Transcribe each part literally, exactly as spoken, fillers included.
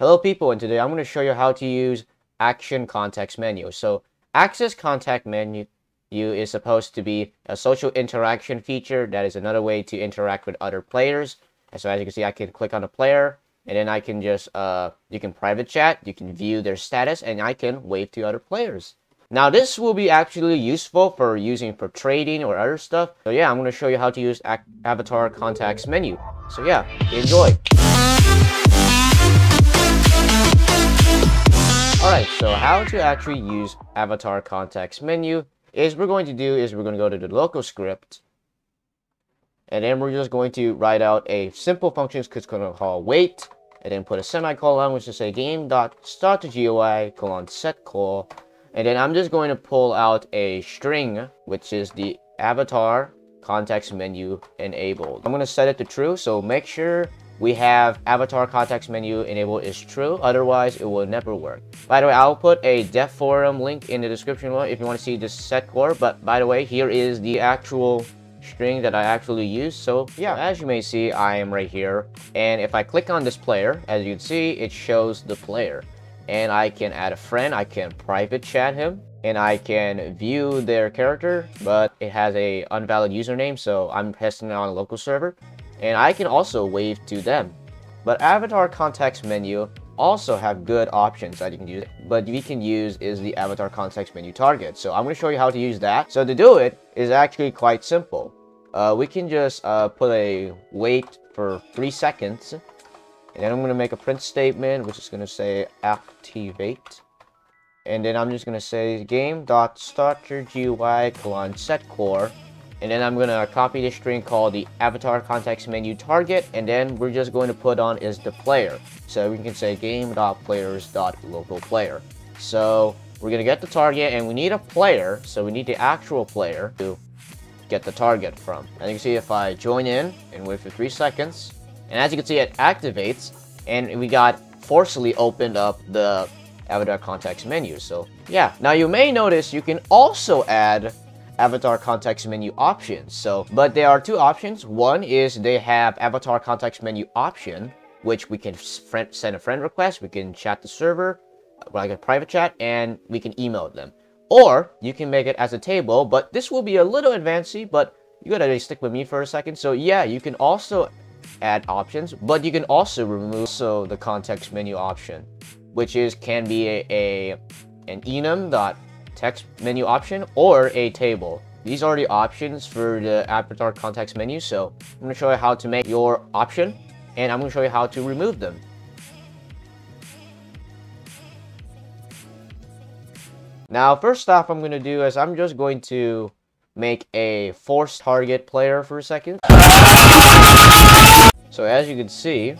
Hello people, and today I'm going to show you how to use Action Context Menu. So Access Context Menu is supposed to be a social interaction feature that is another way to interact with other players. And so as you can see, I can click on a player, and then I can just, uh, you can private chat, you can view their status, and I can wave to other players. Now this will be actually useful for using for trading or other stuff. So yeah, I'm going to show you how to use Avatar Context Menu. So yeah, enjoy. Alright, so how to actually use Avatar Context Menu is we're going to do is we're going to go to the local script, and then we're just going to write out a simple function that's going to call wait, and then put a semicolon, which is a game.start.gui colon set call, and then I'm just going to pull out a string, which is the Avatar Context Menu enabled. I'm going to set it to true, so make sure we have Avatar Context Menu enabled is true, otherwise it will never work. By the way, I'll put a dev forum link in the description below if you want to see this set core. But by the way, here is the actual string that I actually use. So yeah, as you may see, I am right here, and if I click on this player, as you can see, it shows the player, and I can add a friend, I can private chat him, and I can view their character, but it has a invalid username, so I'm testing it on a local server. And I can also wave to them. But Avatar Context Menu also have good options that you can use, but we can use is the Avatar Context Menu target. So I'm going to show you how to use that. So to do it is actually quite simple. Uh, we can just uh, put a wait for three seconds, and then I'm going to make a print statement, which is going to say activate, and then I'm just going to say game.starter.gui colon set core. And then I'm going to copy this string called the Avatar Context Menu target, and then we're just going to put on is the player. So we can say game.players.localplayer. So we're going to get the target, and we need a player, so we need the actual player to get the target from. And you can see if I join in and wait for three seconds, and as you can see it activates, and we got forcefully opened up the Avatar Context Menu. So yeah, now you may notice you can also add Avatar Context Menu options. So, but there are two options. One is they have Avatar Context Menu option, which we can friend, send a friend request, we can chat the server, like a private chat, and we can email them. Or you can make it as a table, but this will be a little advanced-y, but you gotta stick with me for a second. So yeah, you can also add options, but you can also remove so the Context Menu option, which is can be a, a an enum dot text menu option or a table. These are the options for the Avatar Context Menu. So I'm going to show you how to make your option, and I'm going to show you how to remove them. Now first off, I'm going to do is I'm just going to make a force target player for a second. So as you can see,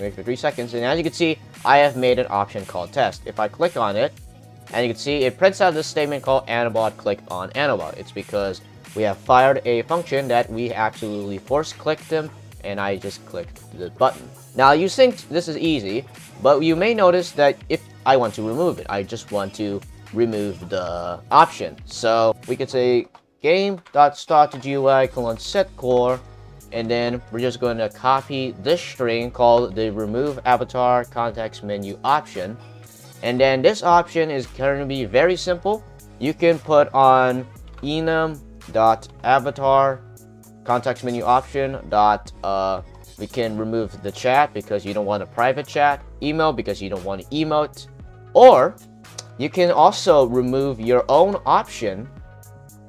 wait for three seconds, and as you can see, I have made an option called test. If I click on it, and you can see it prints out this statement called Anobot click on Anobot. It's because we have fired a function that we absolutely force clicked them, and I just clicked the button. Now you think this is easy, but you may notice that if I want to remove it, I just want to remove the option. So we could say game.start.gui colon set core, and then we're just going to copy this string called the remove Avatar Context Menu option. And then this option is going to be very simple. You can put on enum.avatar context menu option dot uh, we can remove the chat because you don't want a private chat, email because you don't want to emote, or you can also remove your own option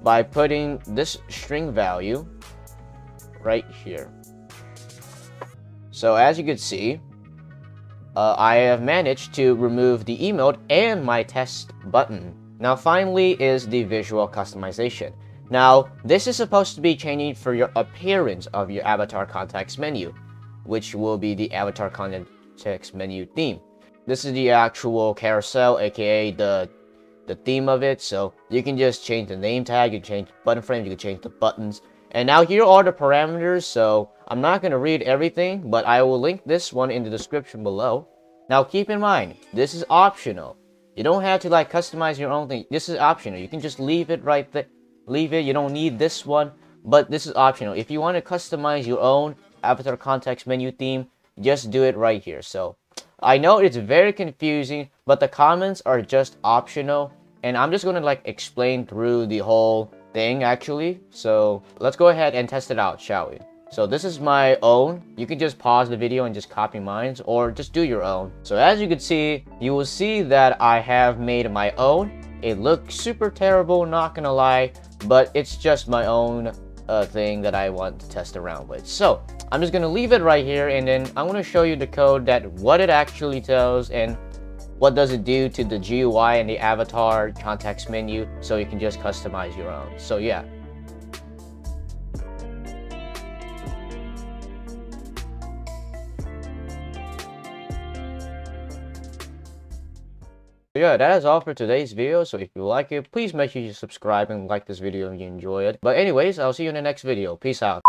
by putting this string value right here. So as you can see, Uh, I have managed to remove the emote and my test button. Now finally is the visual customization. Now this is supposed to be changing for your appearance of your Avatar Context Menu, which will be the Avatar Context Menu theme. This is the actual carousel, aka the the theme of it. So you can just change the name tag, you can change the button frame, you can change the buttons. And now here are the parameters, so I'm not going to read everything, but I will link this one in the description below. Now keep in mind, this is optional. You don't have to like customize your own thing. This is optional. You can just leave it right there. Leave it. You don't need this one, but this is optional. If you want to customize your own Avatar Context Menu theme, just do it right here. So I know it's very confusing, but the comments are just optional, and I'm just gonna like explain through the whole thing actually. So let's go ahead and test it out, shall we? So this is my own. You can just pause the video and just copy mine, or just do your own. So as you can see, you will see that I have made my own. It looks super terrible, not gonna lie, but it's just my own uh, thing that I want to test around with. So I'm just gonna leave it right here, and then I'm gonna show you the code, that what it actually tells and what does it do to the G U I and the avatar context menu, so you can just customize your own. So yeah. Yeah, that is all for today's video. So if you like it, please make sure you subscribe and like this video if you enjoy it. But anyways, I'll see you in the next video. Peace out.